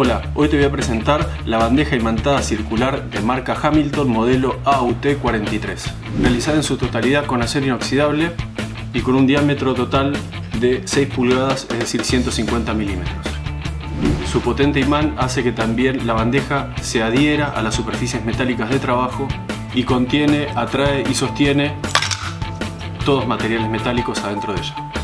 Hola, hoy te voy a presentar la bandeja imantada circular de marca Hamilton modelo AUT43, realizada en su totalidad con acero inoxidable y con un diámetro total de 6 pulgadas, es decir 150 milímetros. Su potente imán hace que también la bandeja se adhiera a las superficies metálicas de trabajo y contiene, atrae y sostiene todos materiales metálicos adentro de ella.